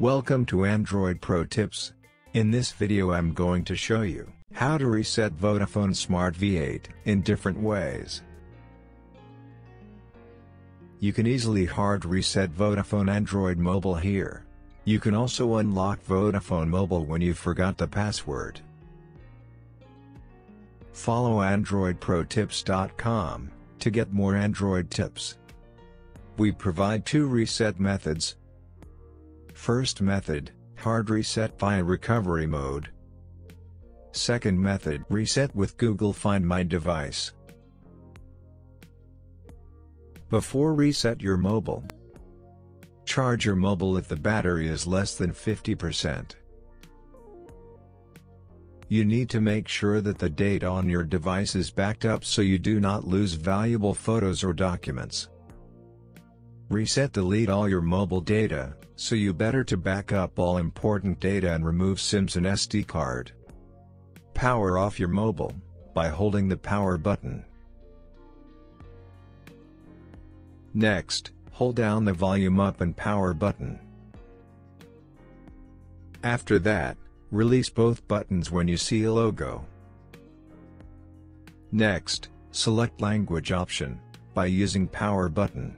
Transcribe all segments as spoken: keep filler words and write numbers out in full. Welcome to Android Pro Tips. In this video I'm going to show you how to reset Vodafone Smart V eight in different ways. You can easily hard reset Vodafone Android Mobile here. You can also unlock Vodafone Mobile when you forgot the password. Follow Android Pro Tips dot com to get more Android tips. We provide two reset methods. First method, hard reset via recovery mode. Second method, reset with Google Find My Device. Before reset your mobile, charge your mobile if the battery is less than fifty percent. You need to make sure that the data on your device is backed up so you do not lose valuable photos or documents. Reset delete all your mobile data, so you better to back up all important data and remove SIMs and S D card. Power off your mobile by holding the power button. Next, hold down the volume up and power button. After that, release both buttons when you see a logo. Next, select language option by using power button.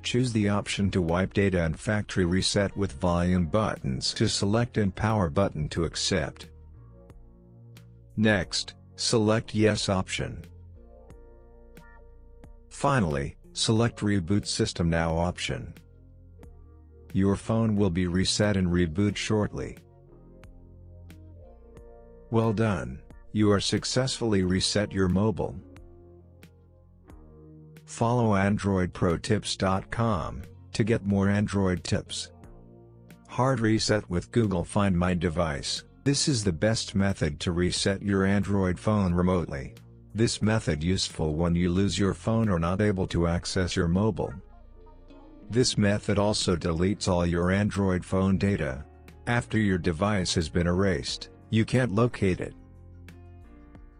Choose the option to wipe data and factory reset with volume buttons to select and power button to accept. Next, select yes option. Finally, select reboot system now option. Your phone will be reset and reboot shortly. Well done, you are successfully reset your mobile. Follow Android Pro Tips dot com to get more Android tips. Hard reset with Google Find My Device. This is the best method to reset your Android phone remotely. This method useful when you lose your phone or not able to access your mobile. This method also deletes all your Android phone data. After your device has been erased, you can't locate it.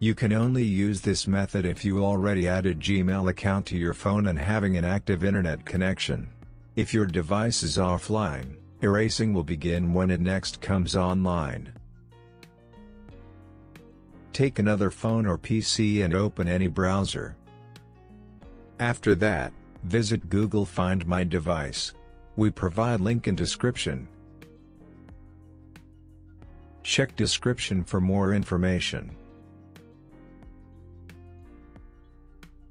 You can only use this method if you already added Gmail account to your phone and having an active internet connection. If your device is offline, erasing will begin when it next comes online. Take another phone or P C and open any browser. After that, visit Google Find My Device. We provide link in description. Check description for more information.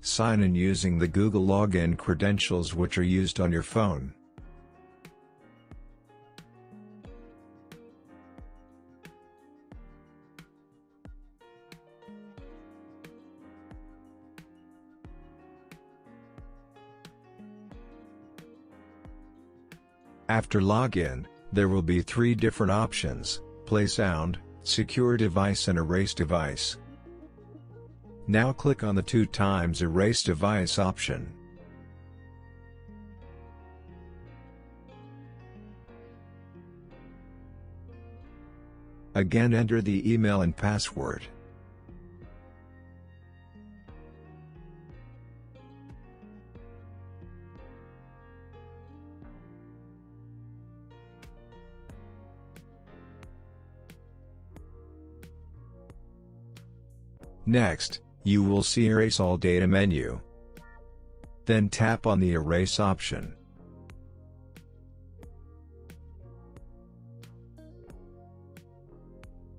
Sign in using the Google login credentials which are used on your phone. After login, there will be three different options: Play Sound, Secure Device and Erase Device. Now click on the two times erase device option. Again enter the email and password. Next, you will see Erase All Data menu. Then tap on the Erase option.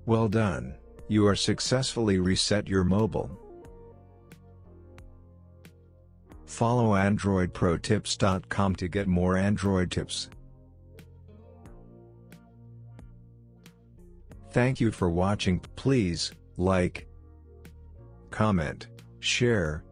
Well done, you are successfully reset your mobile. Follow Android Pro Tips dot com to get more Android tips. Thank you for watching. Please like, comment, share,